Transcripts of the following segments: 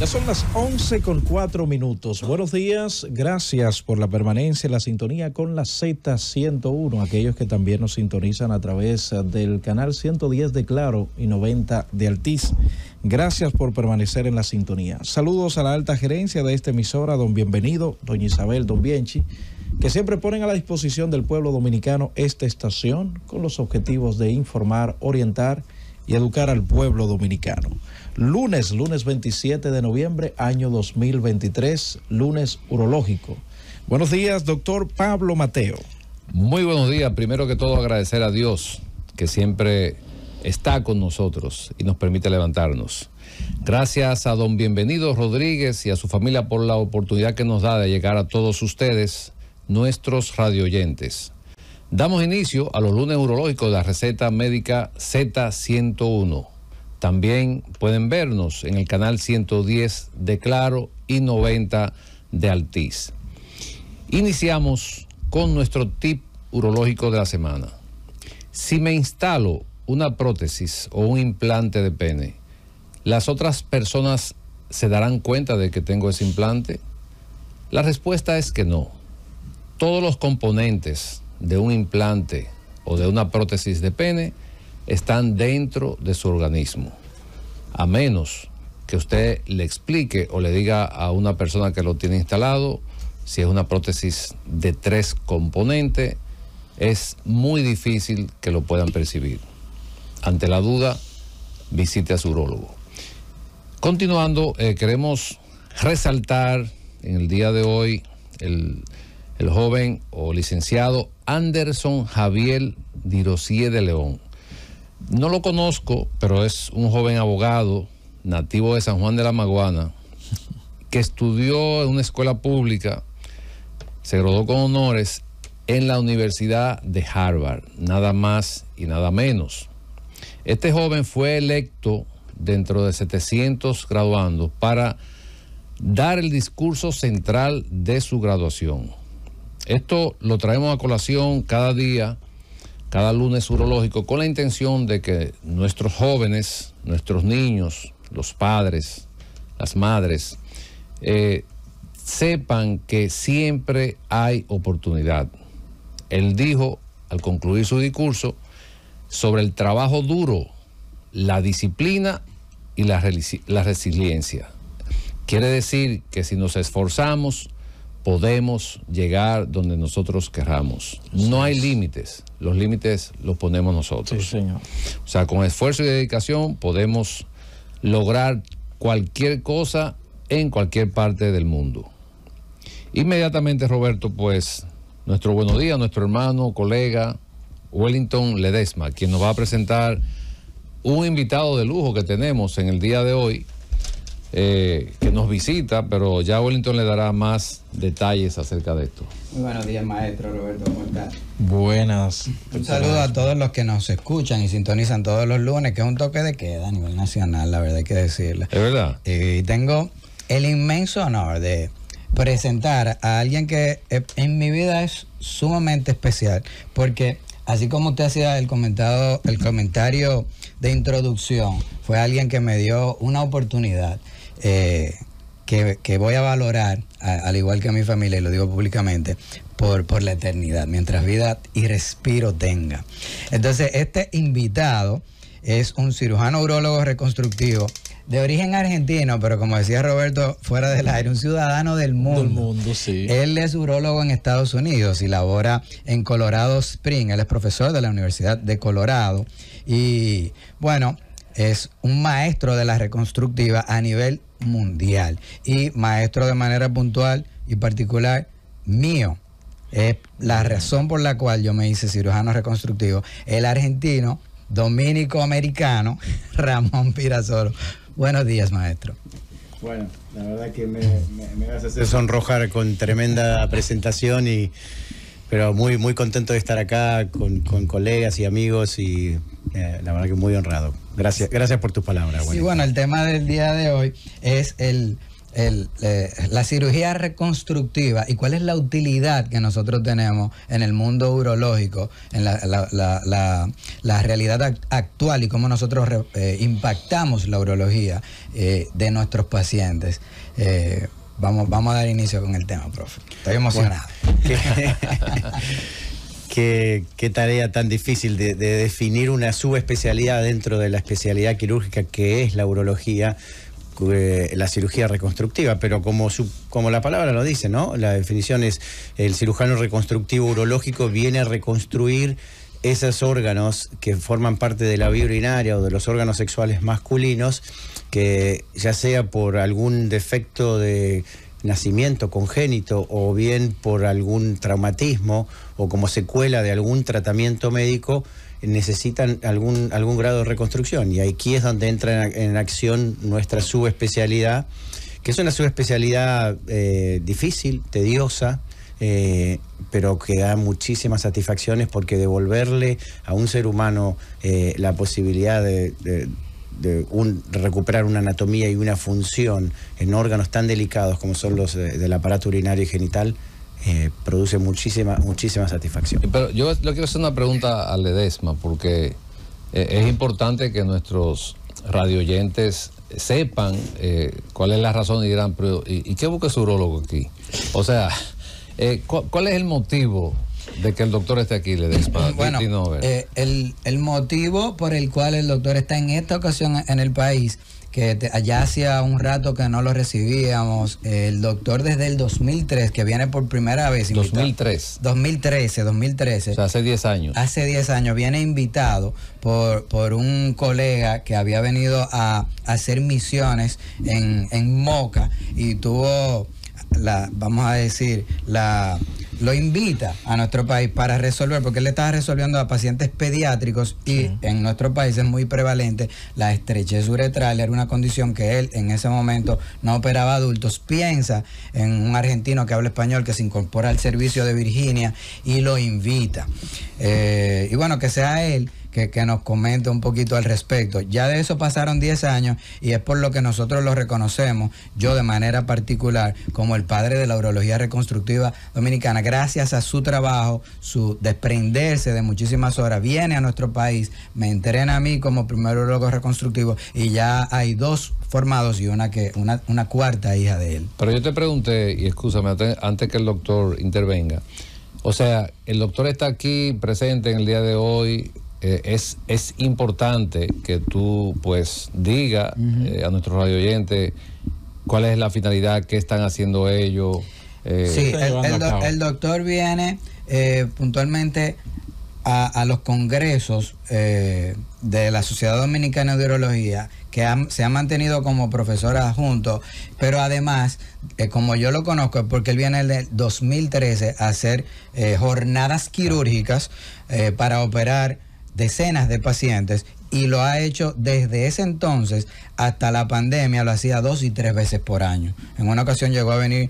Ya son las 11:04. Buenos días, gracias por la permanencia en la sintonía con la Z101. Aquellos que también nos sintonizan a través del canal 110 de Claro y 90 de Altiz. Gracias por permanecer en la sintonía. Saludos a la alta gerencia de esta emisora, don Bienvenido, doña Isabel, don Bienchi, que siempre ponen a la disposición del pueblo dominicano esta estación con los objetivos de informar, orientar y educar al pueblo dominicano. Lunes 27 de noviembre, año 2023, lunes urológico. Buenos días, doctor Pablo Mateo. Muy buenos días. Primero que todo, agradecer a Dios, que siempre está con nosotros y nos permite levantarnos. Gracias a don Bienvenido Rodríguez y a su familia por la oportunidad que nos da de llegar a todos ustedes, nuestros radioyentes. Damos inicio a los lunes urológicos de la receta médica Z101. También pueden vernos en el canal 110 de Claro y 90 de Altiz. Iniciamos con nuestro tip urológico de la semana. Si me instalo una prótesis o un implante de pene, ¿las otras personas se darán cuenta de que tengo ese implante? La respuesta es que no. Todos los componentes de un implante o de una prótesis de pene están dentro de su organismo, a menos que usted le explique o le diga a una persona que lo tiene instalado. Si es una prótesis de 3 componentes, es muy difícil que lo puedan percibir. Ante la duda, visite a su urólogo. Continuando, queremos resaltar en el día de hoy el joven o licenciado Anderson Javier Dirosier de León. No lo conozco, pero es un joven abogado nativo de San Juan de la Maguana, que estudió en una escuela pública, se graduó con honores en la Universidad de Harvard, nada más y nada menos. Este joven fue electo dentro de 700 graduandos para dar el discurso central de su graduación. Esto lo traemos a colación cada día, cada lunes urológico, con la intención de que nuestros jóvenes, nuestros niños, los padres, las madres, sepan que siempre hay oportunidad. Él dijo, al concluir su discurso, sobre el trabajo duro, la disciplina y la resiliencia. Quiere decir que si nos esforzamos, podemos llegar donde nosotros querramos. No hay límites. Los límites los ponemos nosotros. Sí, señor. O sea, con esfuerzo y dedicación podemos lograr cualquier cosa en cualquier parte del mundo. Inmediatamente, Roberto, pues, nuestro buenos días, nuestro hermano, colega, Wellington Ledesma, quien nos va a presentar un invitado de lujo que tenemos en el día de hoy, que nos visita, pero ya Wellington le dará más detalles acerca de esto. Muy buenos días, maestro Roberto, ¿cómo estás? Buenas. Un saludo a todos los que nos escuchan y sintonizan todos los lunes, que es un toque de queda a nivel nacional, la verdad hay que decirle. ¿Es verdad? Y tengo el inmenso honor de presentar a alguien que en mi vida es sumamente especial, porque así como usted hacía el comentario de introducción, fue alguien que me dio una oportunidad que voy a valorar, al igual que a mi familia, y lo digo públicamente, por la eternidad, mientras vida y respiro tenga. Entonces, este invitado es un cirujano urólogo reconstructivo de origen argentino, pero como decía Roberto fuera del aire, un ciudadano del mundo. Del mundo, sí. Él es urólogo en Estados Unidos y labora en Colorado Springs. Él es profesor de la Universidad de Colorado y, bueno, es un maestro de la reconstructiva a nivel mundial y maestro de manera puntual y particular mío. Es la razón por la cual yo me hice cirujano reconstructivo. El argentino dominico-americano Ramón Virasoro. Buenos días, maestro. Bueno, la verdad que me vas a hacer sonrojar con tremenda presentación, pero muy contento de estar acá con colegas y amigos y la verdad que muy honrado. Gracias por tus palabras. Bueno. Sí, bueno, el tema del día de hoy es el la cirugía reconstructiva y cuál es la utilidad que nosotros tenemos en el mundo urológico, en la realidad actual y cómo nosotros impactamos la urología de nuestros pacientes. Vamos a dar inicio con el tema, profe. Estoy emocionado. Bueno, qué tarea tan difícil de definir una subespecialidad dentro de la especialidad quirúrgica que es la urología, la cirugía reconstructiva, pero como la palabra lo dice, ¿no? La definición es: el cirujano reconstructivo urológico viene a reconstruir esos órganos que forman parte de la vía urinaria o de los órganos sexuales masculinos, que ya sea por algún defecto de nacimiento congénito o bien por algún traumatismo o como secuela de algún tratamiento médico, necesitan algún grado de reconstrucción. Y aquí es donde entra en acción nuestra subespecialidad, que es una subespecialidad difícil, tediosa, pero que da muchísimas satisfacciones, porque devolverle a un ser humano la posibilidad de recuperar una anatomía y una función en órganos tan delicados como son los del aparato urinario y genital, produce muchísima satisfacción. Pero yo le quiero hacer una pregunta a Ledesma, porque es importante que nuestros radioyentes sepan cuál es la razón, y dirán, pero ¿y qué busca su urólogo aquí? O sea, ¿cuál es el motivo de que el doctor esté aquí, Ledesma? Bueno, el motivo por el cual el doctor está en esta ocasión en el país, que allá hacía un rato que no lo recibíamos, el doctor desde el 2003, que viene por primera vez. 2013. O sea, hace 10 años. Hace 10 años viene invitado por un colega que había venido a hacer misiones en Moca, y tuvo, lo invita a nuestro país para resolver, porque él estaba resolviendo a pacientes pediátricos, y en nuestro país es muy prevalente la estrechez uretral. Era una condición que él en ese momento no operaba adultos. Piensa en un argentino que habla español, que se incorpora al servicio de Virginia, y lo invita. Y bueno, que sea él que nos comente un poquito al respecto. Ya de eso pasaron 10 años, y es por lo que nosotros lo reconocemos, yo de manera particular, como el padre de la urología reconstructiva dominicana. Gracias a su trabajo, su desprenderse de muchísimas horas, viene a nuestro país, me entrena a mí como primer urólogo reconstructivo, y ya hay 2 formados y una cuarta hija de él. Pero yo te pregunté, y excúsame, antes que el doctor intervenga, o sea, el doctor está aquí presente en el día de hoy. Es importante que tú pues diga a nuestros radioyentes cuál es la finalidad, qué están haciendo ellos. Sí, el doctor viene puntualmente a los congresos de la Sociedad Dominicana de Urología, que se ha mantenido como profesor adjunto, pero además, como yo lo conozco, porque él viene del 2013 a hacer jornadas quirúrgicas para operar decenas de pacientes, y lo ha hecho desde ese entonces hasta la pandemia. Lo hacía 2 y 3 veces por año. En una ocasión llegó a venir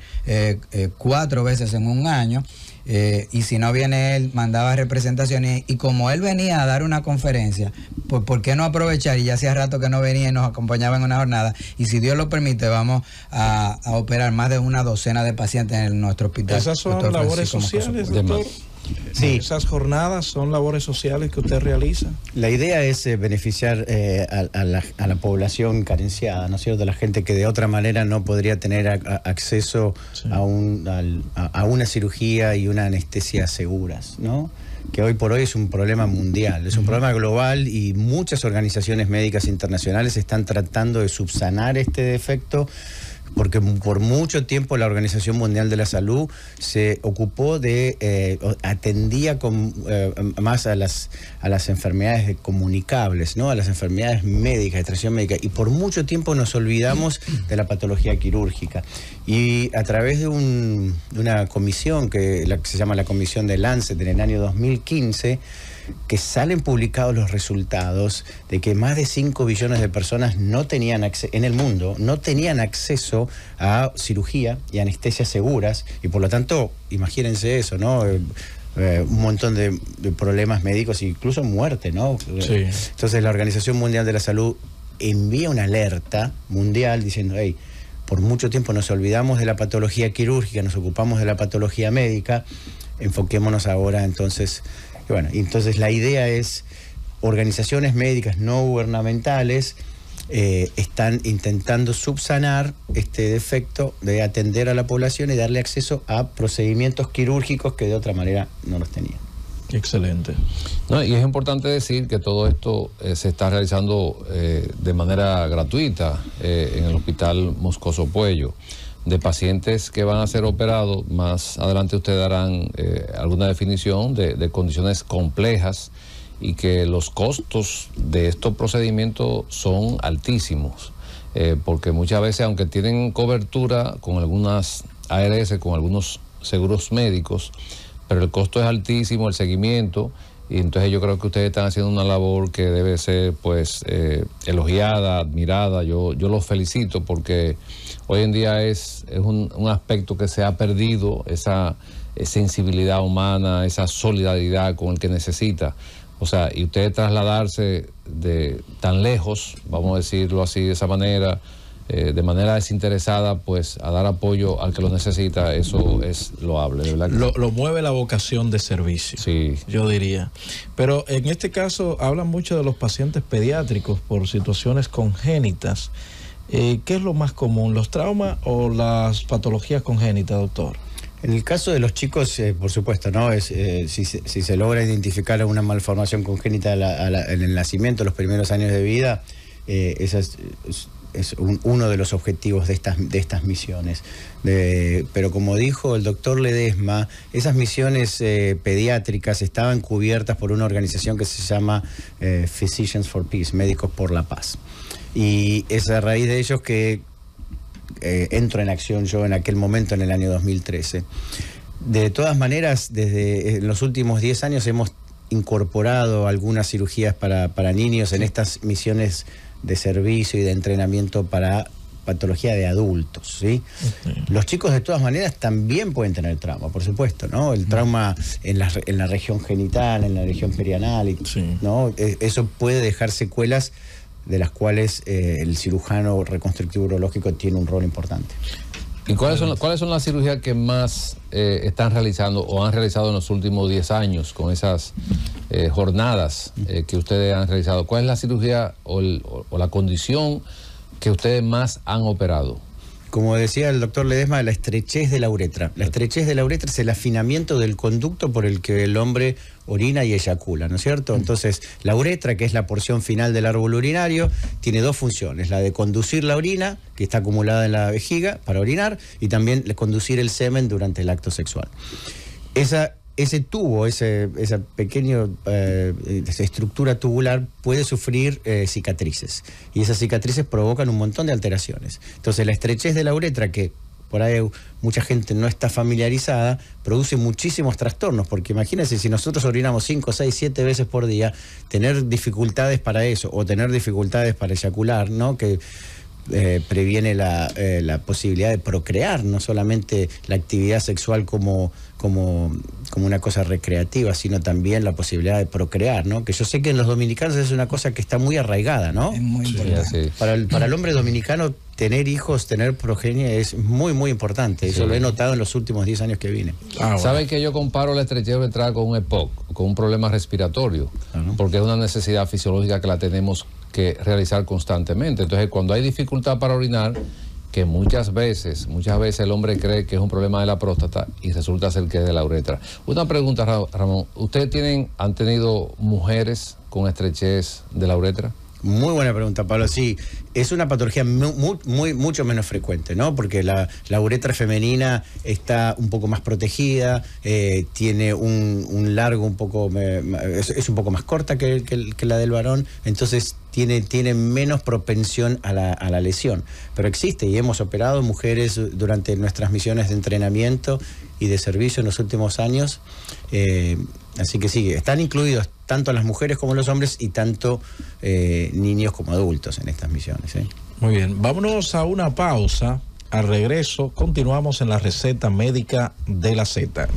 4 veces en un año, y si no viene él, mandaba representaciones, y como él venía a dar una conferencia, pues ¿por qué no aprovechar? Y ya hacía rato que no venía y nos acompañaba en una jornada, y si Dios lo permite, vamos a operar más de una docena de pacientes en nuestro hospital. Esas son labores sociales, doctor. Sí. Esas jornadas son labores sociales que usted realiza. La idea es beneficiar a la población carenciada, ¿no es cierto? La gente que de otra manera no podría tener acceso, sí, a una cirugía y una anestesia seguras, ¿no? Que hoy por hoy es un problema mundial, es un problema global, y muchas organizaciones médicas internacionales están tratando de subsanar este defecto, porque por mucho tiempo la Organización Mundial de la Salud se ocupó de, atendía con, más a las enfermedades comunicables, ¿no? A las enfermedades médicas, de tracción médica, y por mucho tiempo nos olvidamos de la patología quirúrgica. Y a través de una comisión que se llama la Comisión de Lancet, en el año 2015, que salen publicados los resultados de que más de 5 billones de personas no tenían en el mundo no tenían acceso a cirugía y anestesias seguras, y por lo tanto, imagínense eso, ¿no? Un montón de problemas médicos, incluso muerte, ¿no? Sí. Entonces la Organización Mundial de la Salud envía una alerta mundial diciendo: hey, Por mucho tiempo nos olvidamos de la patología quirúrgica, nos ocupamos de la patología médica, enfoquémonos ahora entonces. Y bueno, entonces la idea es, organizaciones médicas no gubernamentales están intentando subsanar este defecto de atender a la población y darle acceso a procedimientos quirúrgicos que de otra manera no los tenían. Excelente. No, y es importante decir que todo esto se está realizando de manera gratuita en el Hospital Moscoso Puello. De pacientes que van a ser operados, más adelante ustedes darán alguna definición de condiciones complejas y que los costos de estos procedimientos son altísimos. Porque muchas veces, aunque tienen cobertura con algunas ARS, con algunos seguros médicos, pero el costo es altísimo, el seguimiento, y entonces yo creo que ustedes están haciendo una labor que debe ser pues elogiada, admirada. Yo los felicito porque hoy en día es un aspecto que se ha perdido, esa sensibilidad humana, esa solidaridad con el que necesita. O sea, y ustedes trasladarse de tan lejos, vamos a decirlo así de esa manera, de manera desinteresada, pues a dar apoyo al que lo necesita, eso es loable, de verdad. Lo mueve la vocación de servicio, sí, yo diría. Pero en este caso hablan mucho de los pacientes pediátricos por situaciones congénitas. ¿Qué es lo más común, los traumas o las patologías congénitas, doctor? En el caso de los chicos, por supuesto, ¿no? Si se logra identificar una malformación congénita en el nacimiento, los primeros años de vida, es uno de los objetivos de estas misiones. Pero como dijo el doctor Ledesma, esas misiones pediátricas estaban cubiertas por una organización que se llama Physicians for Peace, Médicos por la Paz. Y es a raíz de ellos que entro en acción yo en aquel momento, en el año 2013. De todas maneras, desde los últimos 10 años hemos incorporado algunas cirugías para niños en estas misiones de servicio y de entrenamiento para patología de adultos, ¿sí? Okay. Los chicos de todas maneras también pueden tener trauma, por supuesto, ¿no? El trauma en la región genital, en la región perianal, sí, ¿no? Eso puede dejar secuelas de las cuales el cirujano reconstructivo urológico tiene un rol importante. ¿Y cuáles son las cirugías que más están realizando o han realizado en los últimos 10 años con esas jornadas que ustedes han realizado? ¿Cuál es la cirugía o la condición que ustedes más han operado? Como decía el doctor Ledesma, la estrechez de la uretra. La estrechez de la uretra es el afinamiento del conducto por el que el hombre orina y eyacula, ¿no es cierto? Entonces, la uretra, que es la porción final del árbol urinario, tiene dos funciones. La de conducir la orina, que está acumulada en la vejiga, para orinar, y también conducir el semen durante el acto sexual. Ese tubo, esa pequeña estructura tubular puede sufrir cicatrices, y esas cicatrices provocan un montón de alteraciones. Entonces la estrechez de la uretra, que por ahí mucha gente no está familiarizada, produce muchísimos trastornos, porque imagínense, si nosotros orinamos 5, 6, 7 veces por día, tener dificultades para eso, o tener dificultades para eyacular, ¿no? Que previene la posibilidad de procrear, no solamente la actividad sexual como una cosa recreativa, sino también la posibilidad de procrear, ¿no? Que yo sé que en los dominicanos es una cosa que está muy arraigada, ¿no? Es muy importante. Sí, sí. Para el hombre dominicano, tener hijos, tener progenie es muy, muy importante. Eso sí, lo he notado en los últimos 10 años que vine. Ah, ¿saben que yo comparo la estrechez uretral con un EPOC, con un problema respiratorio? Claro. Porque es una necesidad fisiológica que la tenemos que realizar constantemente. Entonces, cuando hay dificultad para orinar, que muchas veces el hombre cree que es un problema de la próstata y resulta ser que es de la uretra. Una pregunta, Ramón, ¿ustedes han tenido mujeres con estrechez de la uretra? Muy buena pregunta, Pablo. Sí, es una patología mucho menos frecuente, ¿no? Porque la uretra femenina está un poco más protegida, tiene un largo un poco... Es un poco más corta que la del varón, entonces tiene menos propensión a la lesión. Pero existe, y hemos operado mujeres durante nuestras misiones de entrenamiento y de servicio en los últimos años. Así que sí, están incluidos tanto las mujeres como los hombres, y tanto niños como adultos en estas misiones, ¿eh? Muy bien, vámonos a una pausa. Al regreso continuamos en La Receta Médica de la Z.